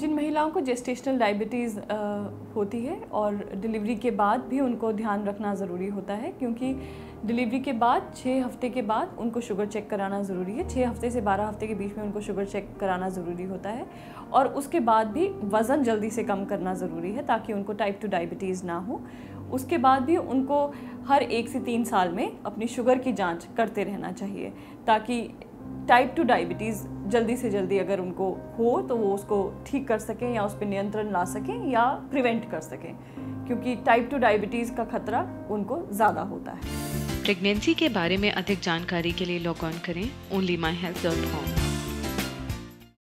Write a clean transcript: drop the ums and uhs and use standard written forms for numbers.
जिन महिलाओं को gestational diabetes होती है और डिलीवरी के बाद भी उनको ध्यान रखना ज़रूरी होता है, क्योंकि डिलीवरी के बाद 6 हफ्ते के बाद उनको शुगर चेक कराना ज़रूरी है। 6 हफ्ते से 12 हफ्ते के बीच में उनको शुगर चेक कराना ज़रूरी होता है और उसके बाद भी वज़न जल्दी से कम करना ज़रूरी है ताकि उनको टाइप 2 डायबिटीज़ ना हो। उसके बाद भी उनको हर 1 से 3 साल में अपनी शुगर की जाँच करते रहना चाहिए ताकि टाइप 2 डायबिटीज़ जल्दी से जल्दी अगर उनको हो तो वो उसको ठीक कर सकें या उस पर नियंत्रण ला सकें या प्रिवेंट कर सकें, क्योंकि टाइप 2 डायबिटीज़ का खतरा उनको ज़्यादा होता है। प्रेगनेंसी के बारे में अधिक जानकारी के लिए लॉग ऑन करें onlymyhealth.com।